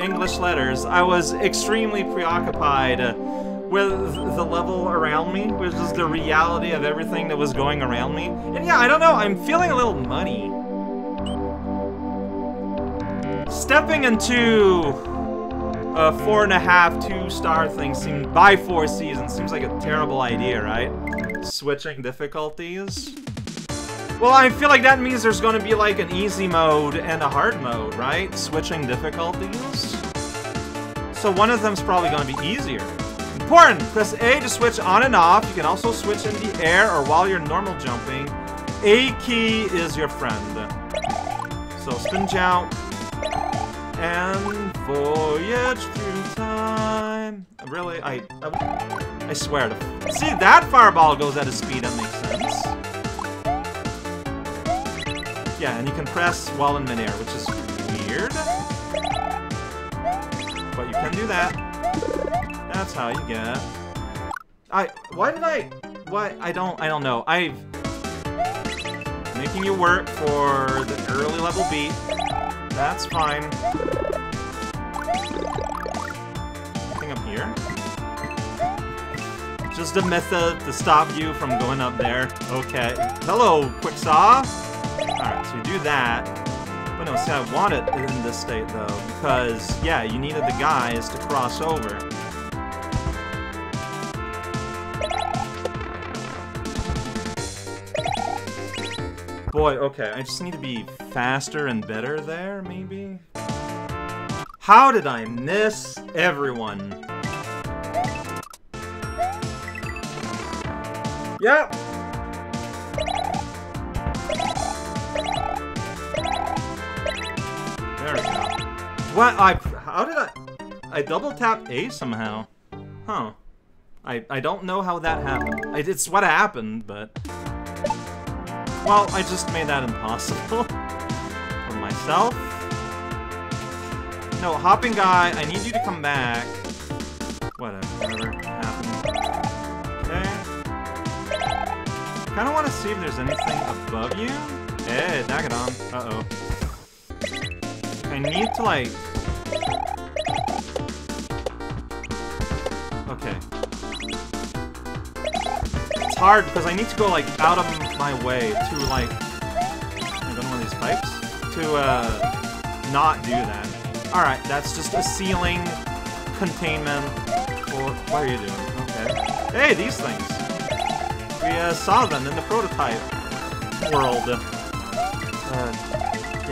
English letters. I was extremely preoccupied with the level around me, with just the reality of everything that was going around me. And yeah, I don't know, I'm feeling a little muddy. Stepping into a 4.5 2-star thing seemed by 4 seasons seems like a terrible idea, right? Switching difficulties. Well, I feel like that means there's gonna be like an easy mode and a hard mode, right? Switching difficulties. So one of them's probably gonna be easier. Important! Press A to switch on and off. You can also switch in the air or while you're normal jumping. A key is your friend. So spin jump. And voyage through time. Really, I swear to... See, that fireball goes at a speed that makes sense. Yeah, and you can press while in midair, which is weird. But you can do that. That's how you get. I don't know. I've making you work for the early level beat. That's fine. Nothing up here. Just a method to stop you from going up there. Okay. Hello, Quicksaw! Alright, so you do that. But no, see, I want it in this state, though, because, yeah, you needed the guys to cross over. Boy, okay, I just need to be faster and better there, maybe? How did I miss everyone? Yep! There we go. What? How did I double tap A somehow. Huh. I don't know how that happened. It's what happened, but... Well, I just made that impossible. For myself. No, hopping guy, I need you to come back. Whatever happened. Okay. Kinda wanna see if there's anything above you. Hey, Dagadon. Uh-oh. I need to, like... Okay. It's hard, because I need to go, like, out of my way to, like... I don't know one of these pipes? To, not do that. Alright, that's just a ceiling containment for... What are you doing? Okay. Hey, these things! We, saw them in the prototype world. Yeah,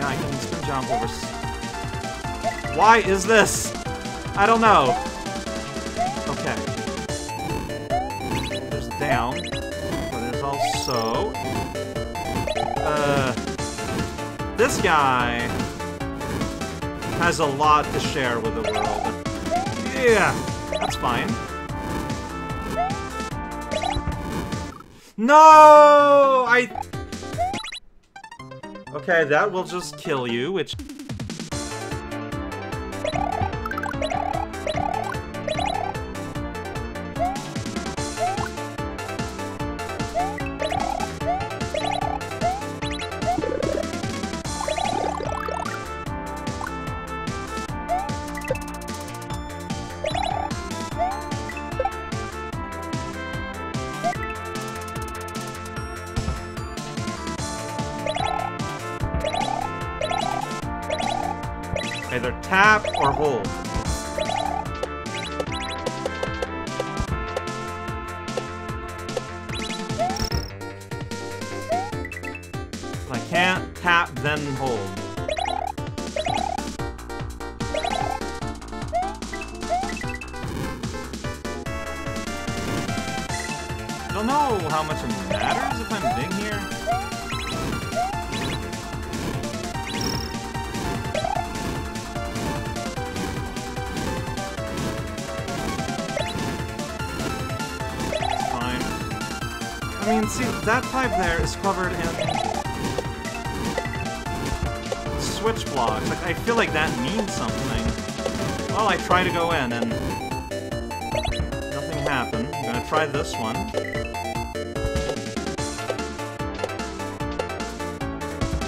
I can spin jump over... Why is this? I don't know. Okay. There's down. But there's also... This guy... has a lot to share with the world. Yeah! That's fine. No! Okay, that will just kill you, which... Either tap or hold. If I can't tap, then hold. I don't know how much it matters if I'm big here. I mean, see, that pipe there is covered in switch blocks. Like, I feel like that means something. Well, I try to go in, and nothing happened. I'm gonna try this one.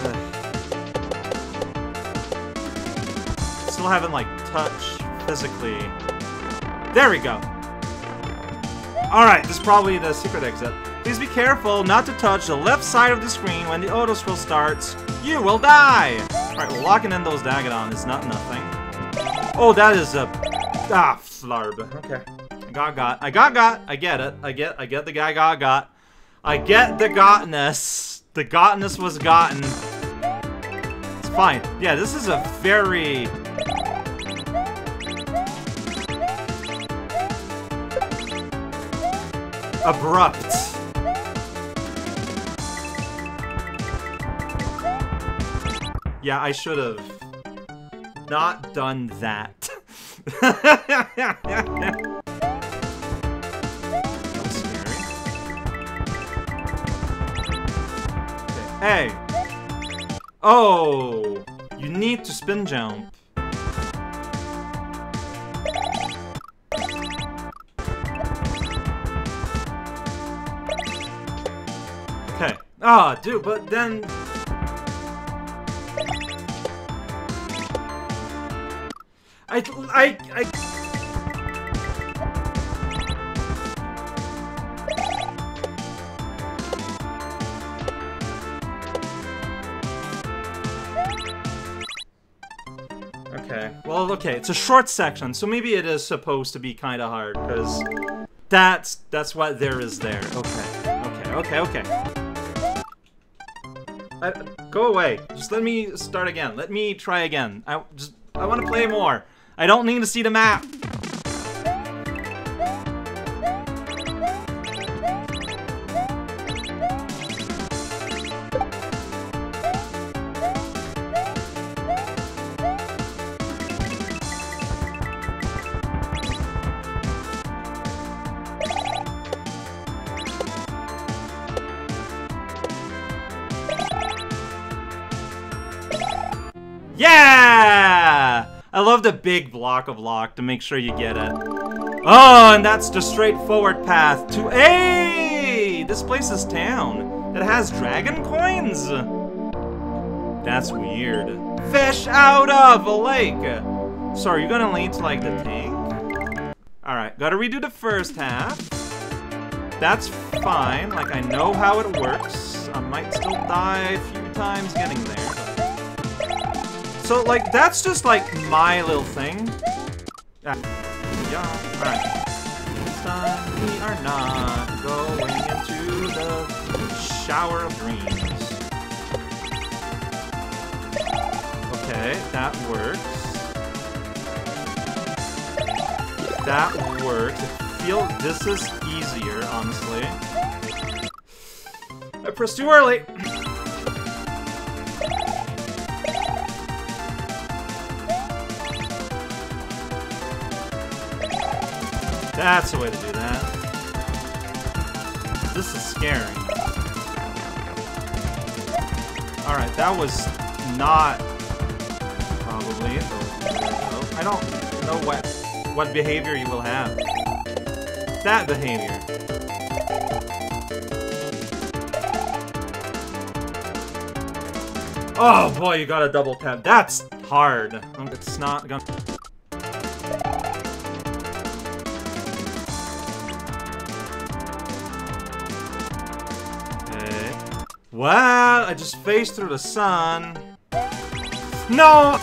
Ugh. It's still haven't, like, touched physically. There we go. Alright, this is probably the secret exit. Please be careful not to touch the left side of the screen when the auto scroll starts. You will die! Alright, well, locking in those Dagadon is not nothing. Oh, that is a... Ah, flarb. Okay. I got. I get it. I get the guy got. I get the gotness. The gotness was gotten. It's fine. Yeah, this is a very... abrupt. Yeah, I should have not done that. That was scary. Okay. Hey! Oh! You need to spin jump. Ah, oh, dude, but then... Okay, well, okay, it's a short section, so maybe it is supposed to be kind of hard, because that's what there is there. Okay. Go away. Just let me start again. Let me try again. I want to play more. I don't need to see the map. Yeah! I love the big block of lock to make sure you get it. Oh, and that's the straightforward path to... Hey! This place is town. It has dragon coins. That's weird. Fish out of a lake. So are you gonna lead to, like, the tank? Alright, gotta redo the first half. That's fine. Like, I know how it works. I might still die a few times getting there. So, like, that's just, like, my little thing. Yeah, alright. This time, we are not going into the shower of dreams. Okay, that works. That works. I feel this is easier, honestly. I pressed too early! That's the way to do that. This is scary. Alright, that was not probably. I don't know what behavior you will have. That behavior. Oh boy, you gotta double tap. That's hard. It's not gonna... Well, I just phased through the sun. No!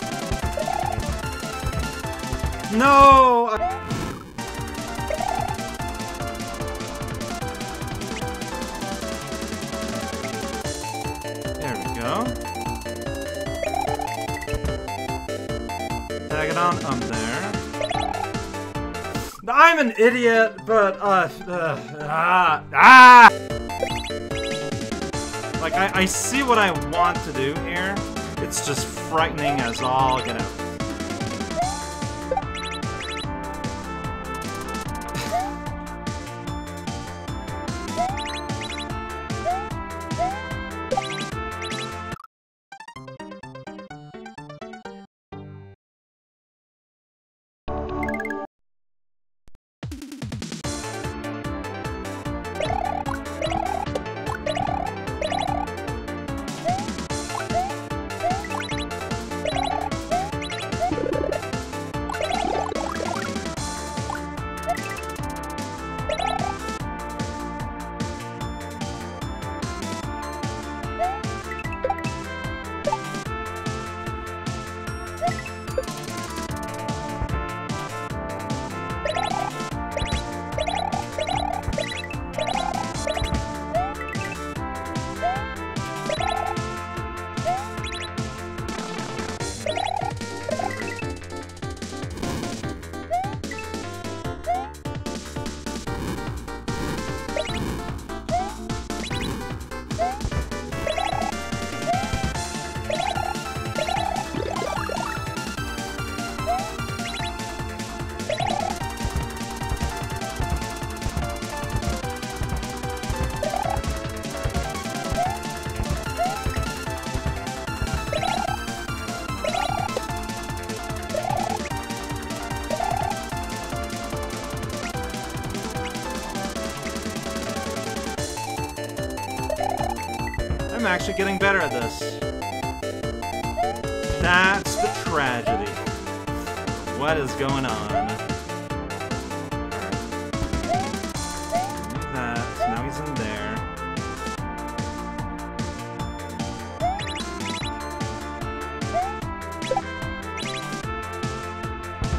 No! There we go. Tag it on up there. I'm an idiot, but like, I see what I want to do here. It's just frightening as all get out. I'm actually getting better at this. That's the tragedy. What is going on? Alright. That. So now he's in there.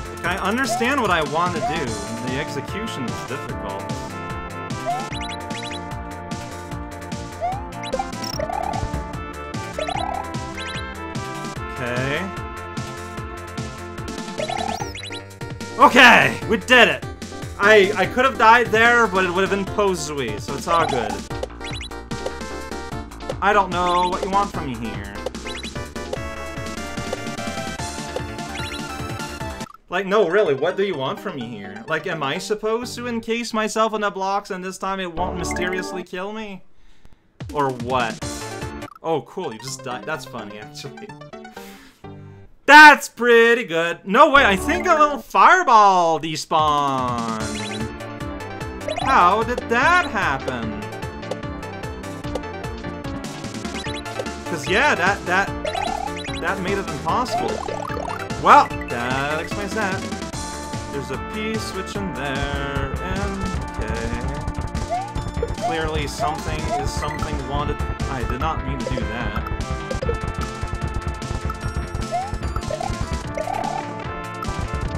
Like, I understand what I want to do. The execution is difficult. Okay, we did it! I could have died there, but it would have been Pozui, so it's all good. I don't know what you want from me here. Like, no, really, what do you want from me here? Like, am I supposed to encase myself in the blocks and this time it won't mysteriously kill me? Or what? Oh, cool, you just died. That's funny, actually. That's pretty good. No way, I think a little fireball despawned. How did that happen? Because, yeah, that made it impossible. Well, that explains that. There's a P switch in there, and okay. Clearly something is something wanted. I did not mean to do that.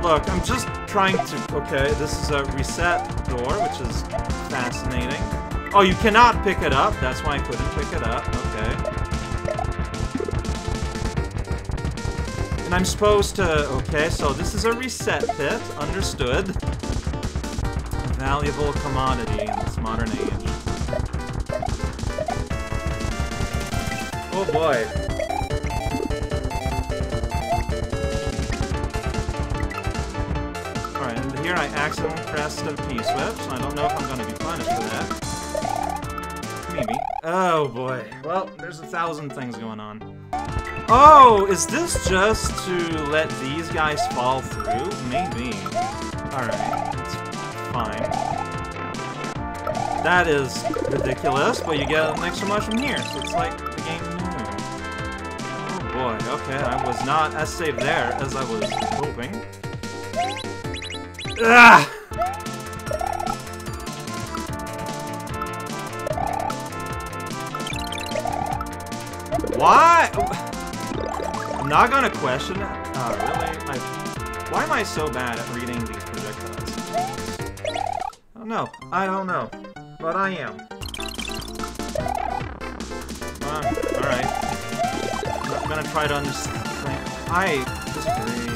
Look, I'm just trying to... Okay, this is a reset door, which is fascinating. Oh, you cannot pick it up. That's why I couldn't pick it up. Okay. And I'm supposed to... Okay, so this is a reset pit. Understood. A valuable commodity in this modern age. Oh, boy. Here I accidentally pressed a P-switch, and I don't know if I'm going to be punished for that. Maybe. Oh boy. Well, there's 1,000 things going on. Oh, is this just to let these guys fall through? Maybe. Alright, it's fine. That is ridiculous, but you get an extra mushroom here, so it's like the game knew. Oh boy, okay, I was not as safe there as I was hoping. Ugh. Why? I'm not gonna question it. Really? Why am I so bad at reading these projectiles? I don't know. I don't know. But I am. Alright. I'm gonna try to understand. I disagree.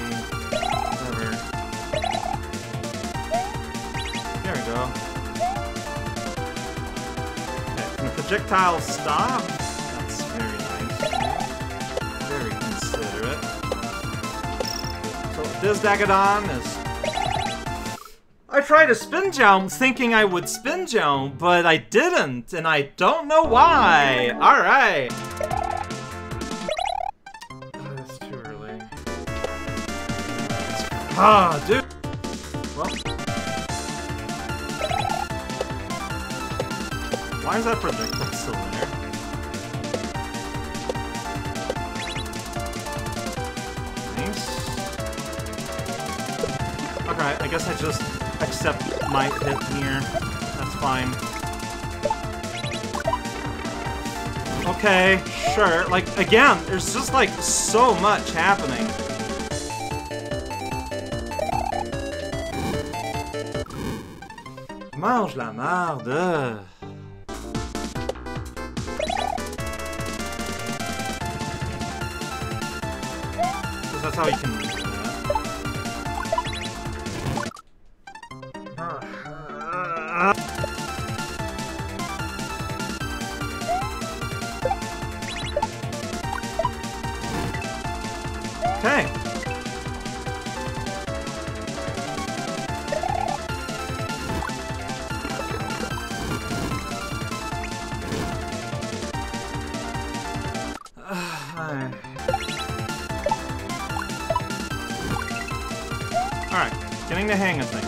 Projectile stop? That's very nice. Very considerate. So this Dagadon is... I tried a spin jump thinking I would spin jump, but I didn't, and I don't know why. Alright. Oh, that's too early. Ah, dude. Well... Why is that projectile still there? Nice. Okay, I guess I just accept my hit here. That's fine. Okay, sure. Like, again, there's just, like, so much happening. Mange la merde! That's how you can do that. Okay. Alright, getting the hang of things.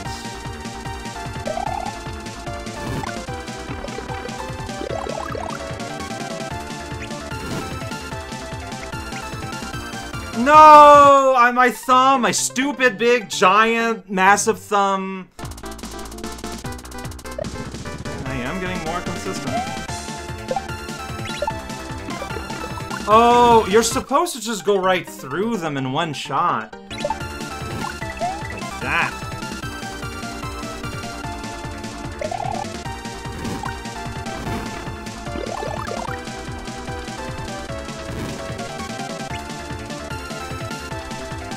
No! My thumb! My stupid, big, giant, massive thumb! I am getting more consistent. Oh, you're supposed to just go right through them in one shot. Like that.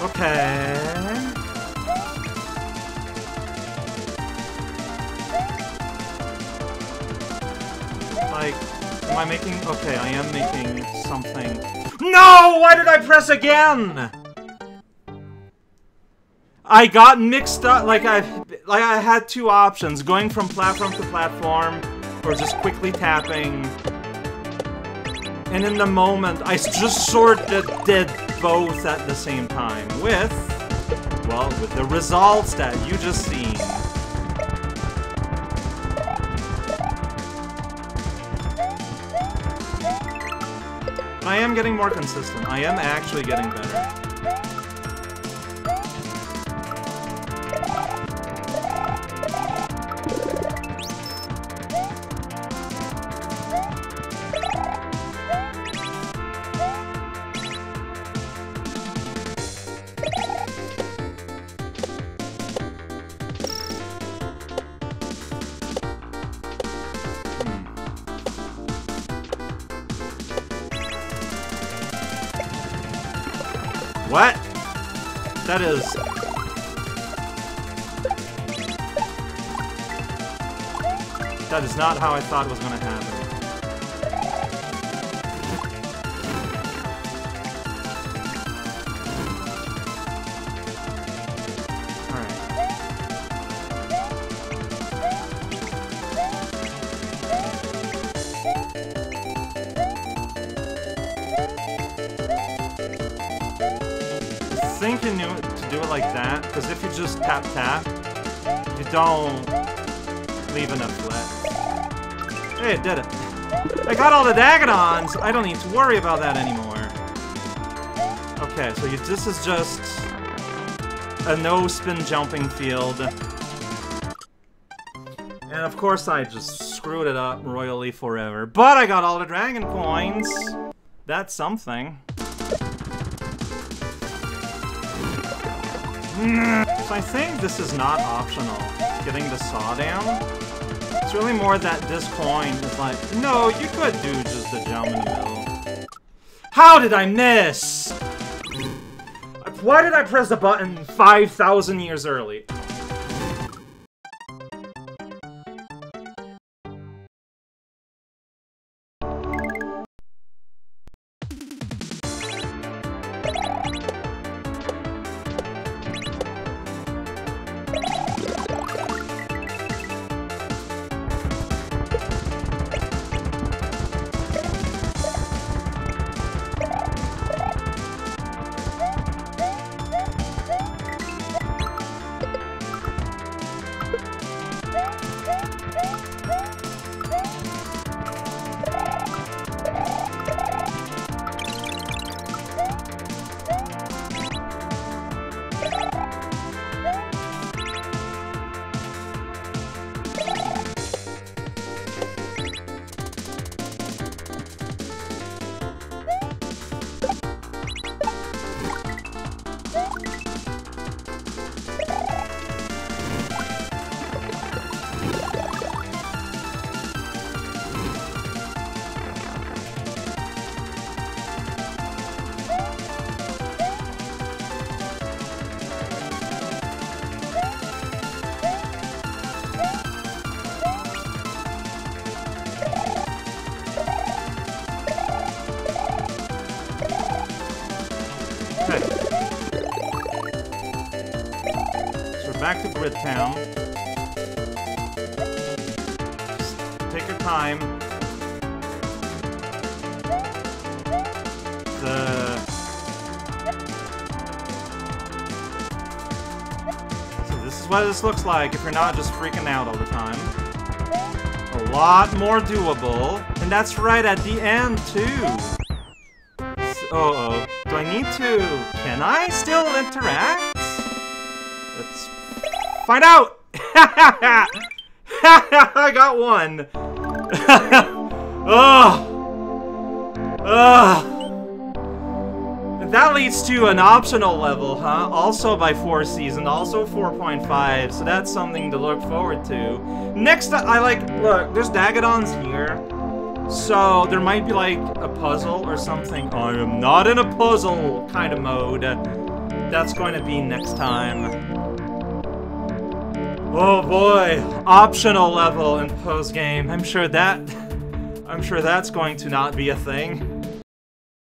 Okay. Like, am I making... Okay, I am making something. No! Why did I press again? I got mixed up. Like I had two options. Going from platform to platform, or just quickly tapping. And in the moment, I just sort of did both at the same time with, well, with the results that you just seen. I am getting more consistent. I am actually getting better. What? That is... That is not how I thought it was gonna happen. Thinking to do it like that, because if you just tap, you don't leave enough left. Hey, it did it. I got all the Dagadons! I don't need to worry about that anymore. Okay, so this is just a no-spin jumping field. And of course I just screwed it up royally forever. But I got all the Dragon Coins! That's something. So I think this is not optional, getting the saw down. It's really more that this coin is like, no, you could do just the jump in the middle. How did I miss? Why did I press the button 5,000 years early? Back to Grid Town. Just take your time. So this is what this looks like if you're not just freaking out all the time. A lot more doable. And that's right at the end, too. Uh-oh. Do I need to... Can I still interact? Let's find out! I got one! Ugh! Ugh! And that leads to an optional level, huh? Also by 4 seasons, also 4.5, so that's something to look forward to. Next, I like... Look, there's Dagadons here. So, there might be, like, a puzzle or something. I am not in a puzzle kind of mode. That's going to be next time. Oh, boy. Optional level in post-game. I'm sure that's going to not be a thing.